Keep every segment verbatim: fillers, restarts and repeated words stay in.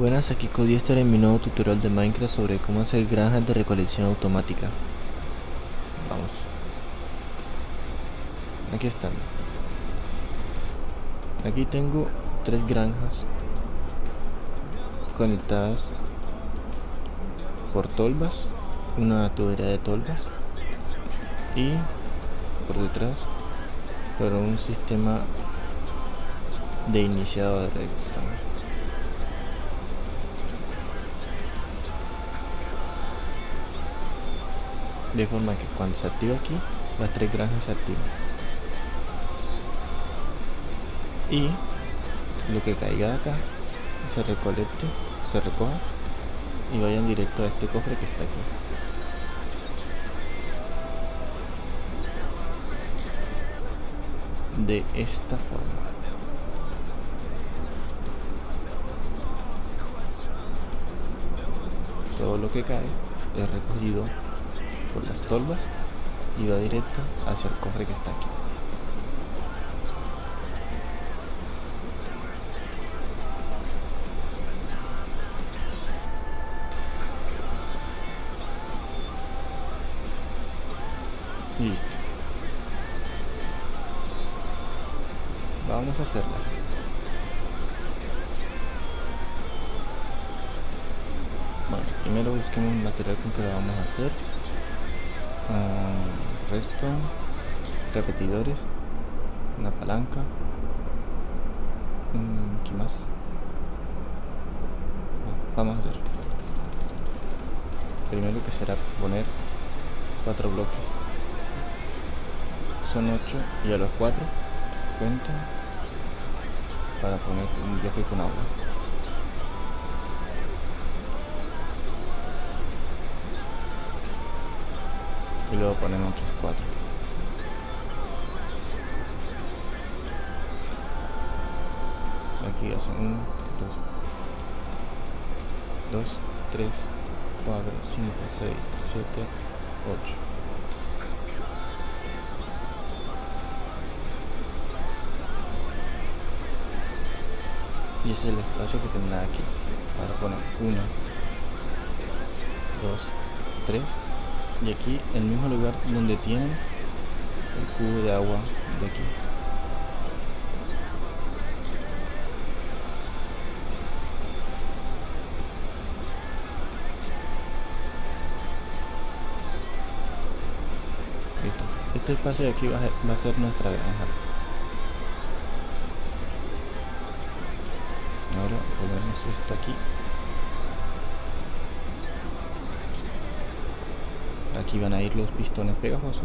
Buenas, aquí Codyexter en mi nuevo tutorial de Minecraft sobre cómo hacer granjas de recolección automática. Vamos. Aquí están. Aquí tengo tres granjas conectadas por tolvas, una tubería de tolvas y por detrás por un sistema de iniciado de redstone. De forma que cuando se activa aquí, las tres granjas se activan. Y lo que caiga de acá se recolecte, se recoja y vayan directo a este cofre que está aquí. De esta forma. Todo lo que cae es recogido por las tolvas y va directo hacia el cofre que está aquí. Listo. Vamos a hacerlas. Bueno, primero busquemos el material con que lo vamos a hacer. Uh, resto, repetidores, una palanca, mm, ¿qué más? Bueno, vamos a hacer. Primero que será poner cuatro bloques. Son ocho y a los cuatro cuenta para poner un bloque con agua. Y luego ponemos otros cuatro. Aquí hacen uno, dos, tres, cuatro, cinco, seis, siete, ocho. Y ese es el espacio que tendrá aquí para poner uno, dos, tres. Y aquí el mismo lugar donde tienen el cubo de agua de aquí. Listo. Este espacio de aquí va a, va a ser nuestra granja. Ahora ponemos esto aquí. Aquí van a ir los pistones pegajosos.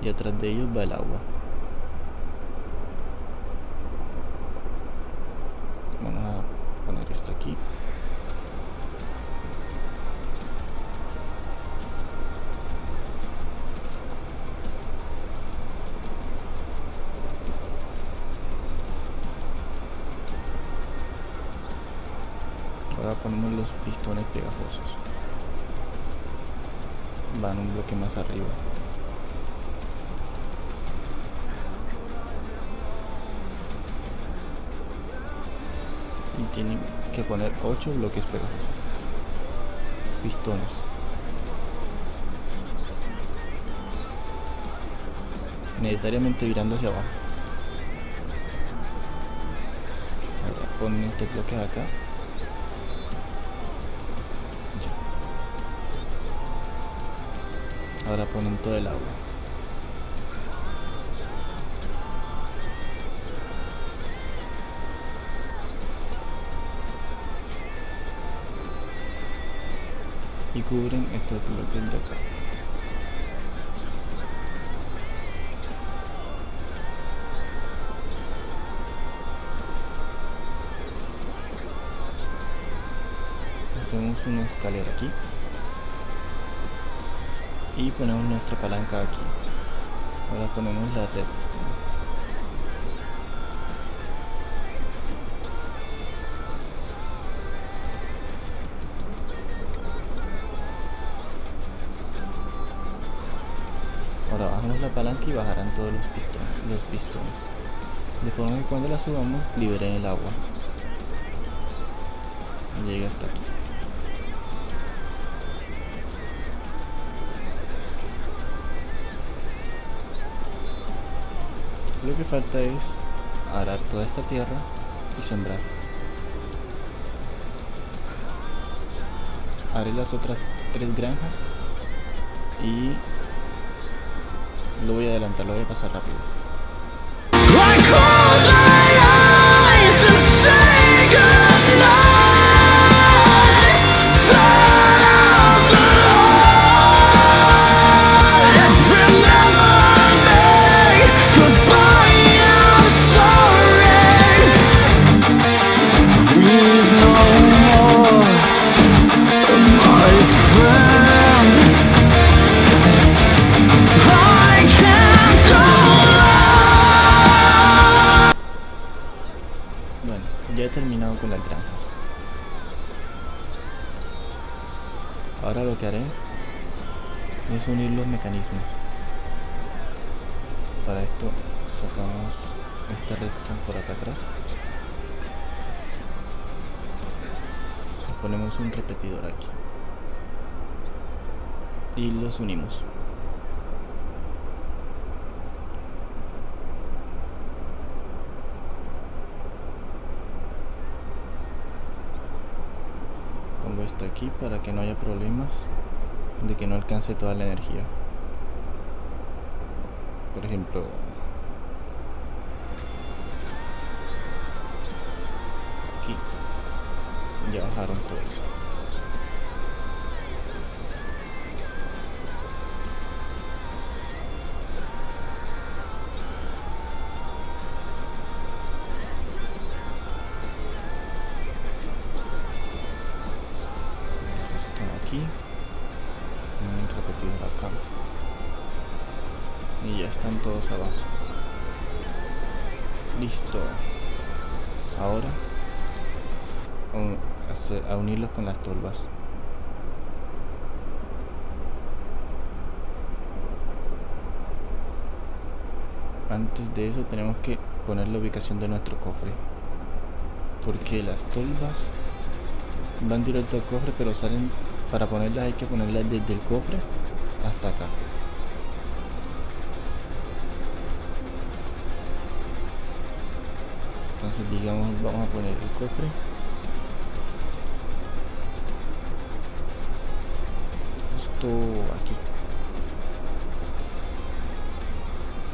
Y atrás de ellos va el agua. Vamos a poner esto aquí. Ahora ponemos los pistones pegajosos. Van un bloque más arriba. Y tienen que poner ocho bloques pegajosos. Pistones. Necesariamente virando hacia abajo. Ahora ponen estos bloques acá. Ahora ponen todo el agua. Y cubren estos bloques de acá. Hacemos una escalera aquí. Y ponemos nuestra palanca aquí. Ahora ponemos la redstone. Ahora bajamos la palanca y bajarán todos los pistones, los pistones. De forma que cuando la subamos libere el agua. Llega hasta aquí. Lo que falta es arar toda esta tierra y sembrar. Haré las otras tres granjas y lo voy a adelantar, lo voy a pasar rápido. Ya he terminado con las granjas. Ahora lo que haré es unir los mecanismos. Para esto sacamos esta redstone por acá atrás. Ponemos un repetidor aquí y los unimos. Esto aquí para que no haya problemas de que no alcance toda la energía. Por ejemplo, aquí ya bajaron todo eso. Un repetidor acá y ya están todos abajo. Listo. Ahora a unirlos con las tolvas. Antes de eso tenemos que poner la ubicación de nuestro cofre, porque las tolvas van directo al cofre, pero salen. Para ponerlas hay que ponerlas desde el cofre hasta acá. Entonces digamos vamos a poner el cofre justo aquí.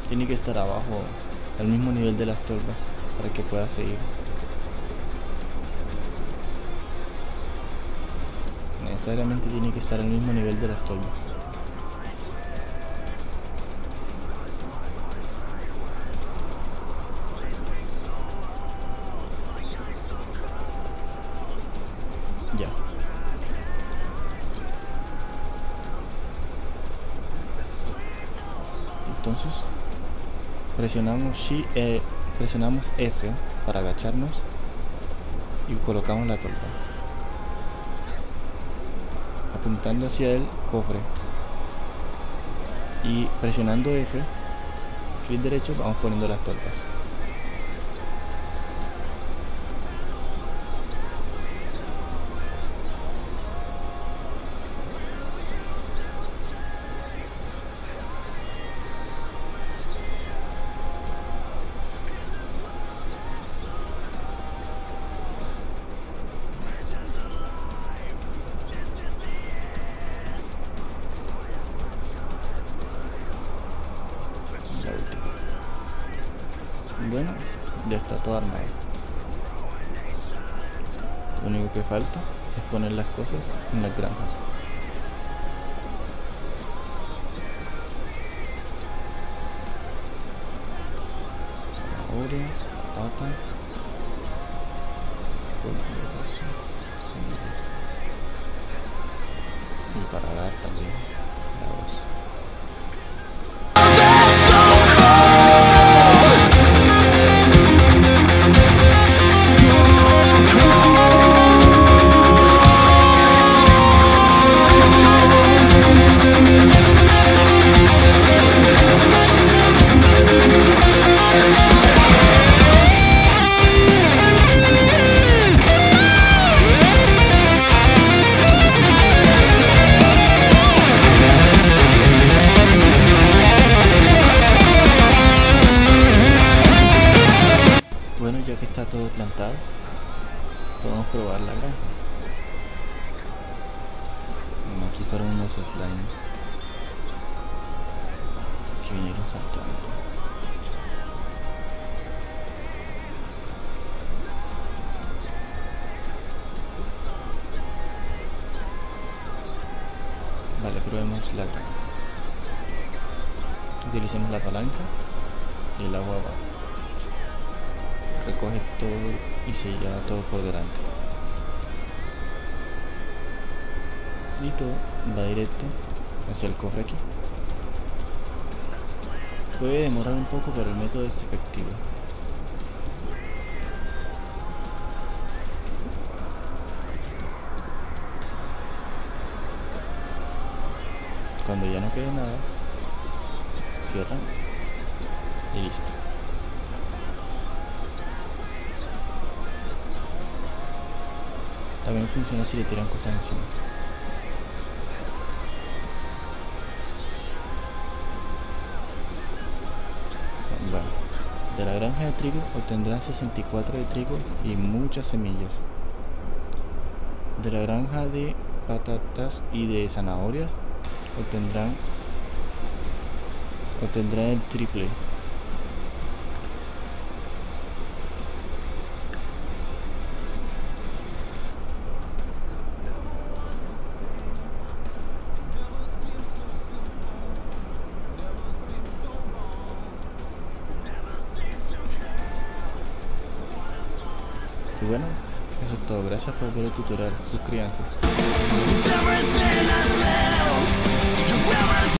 Tiene que estar abajo al mismo nivel de las tolvas para que pueda seguir. Necesariamente tiene que estar al mismo nivel de las tolvas. Ya. Entonces presionamos Shift, eh, presionamos F para agacharnos y colocamos la tolva, apuntando hacia el cofre y presionando F, clic derecho, vamos poniendo las tolvas. Bueno, ya está todo armado. Lo único que falta es poner las cosas en las granjas. Zanahoria, patata, semillas. Y para dar también la voz. We'll be right back. que está todo plantado. Podemos probarla acá. Vamos a quitar unos slimes que vinieron saltando. Vale, probemos la grama. Utilicemos la palanca y el agua va. Recoge todo y se lleva todo por delante. Y todo va directo hacia el cofre aquí. Puede demorar un poco, pero el método es efectivo. Cuando ya no quede nada, cierran y listo. También funciona si le tiran cosas encima. Bueno, de la granja de trigo obtendrán sesenta y cuatro de trigo y muchas semillas. De la granja de patatas y de zanahorias obtendrán obtendrán el triple. Y bueno, eso es todo. Gracias por ver el tutorial. Suscríbanse.